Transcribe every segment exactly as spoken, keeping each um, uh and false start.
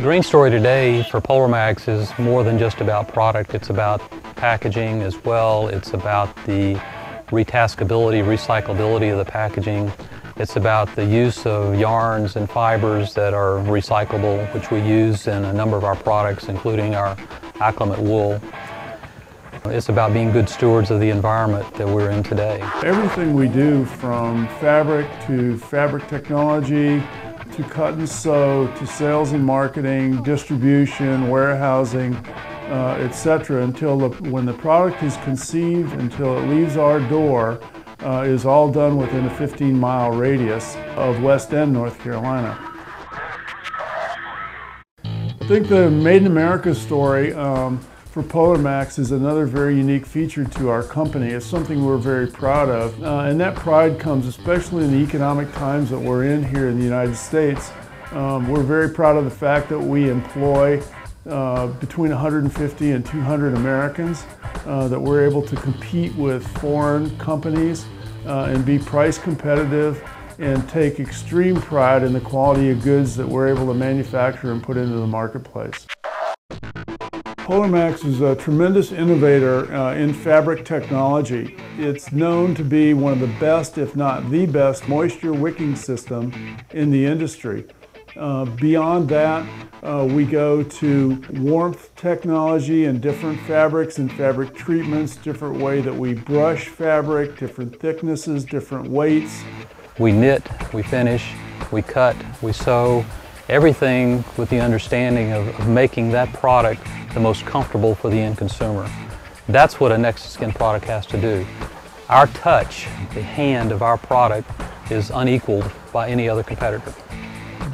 The green story today for Polarmax is more than just about product. It's about packaging as well. It's about the retaskability, recyclability of the packaging. It's about the use of yarns and fibers that are recyclable, which we use in a number of our products, including our acclimate wool. It's about being good stewards of the environment that we're in today. Everything we do, from fabric to fabric technology, to cut and sew, to sales and marketing, distribution, warehousing, uh, et cetera, until the, when the product is conceived, until it leaves our door, uh, is all done within a fifteen mile radius of West End, North Carolina. I think the Made in America story um, for Polarmax is another very unique feature to our company. It's something we're very proud of, uh, and that pride comes especially in the economic times that we're in here in the United States. Um, we're very proud of the fact that we employ uh, between one hundred fifty and two hundred Americans, uh, that we're able to compete with foreign companies uh, and be price competitive, and take extreme pride in the quality of goods that we're able to manufacture and put into the marketplace. Polarmax is a tremendous innovator uh, in fabric technology. It's known to be one of the best, if not the best, moisture wicking system in the industry. Uh, beyond that, uh, we go to warmth technology and different fabrics and fabric treatments, different way that we brush fabric, different thicknesses, different weights. We knit, we finish, we cut, we sew, everything with the understanding of, of making that product the most comfortable for the end consumer. That's what a Nexus Skin product has to do. Our touch, the hand of our product, is unequaled by any other competitor.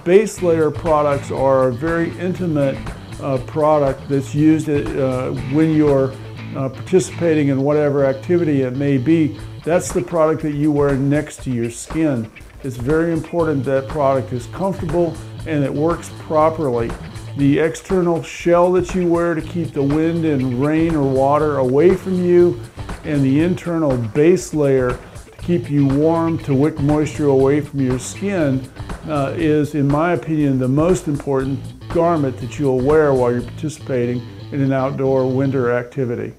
Base layer products are a very intimate uh, product that's used uh, when you're uh, participating in whatever activity it may be. That's the product that you wear next to your skin. It's very important that product is comfortable and it works properly. The external shell that you wear to keep the wind and rain or water away from you, and the internal base layer to keep you warm, to wick moisture away from your skin, uh, is, in my opinion, the most important garment that you'll wear while you're participating in an outdoor winter activity.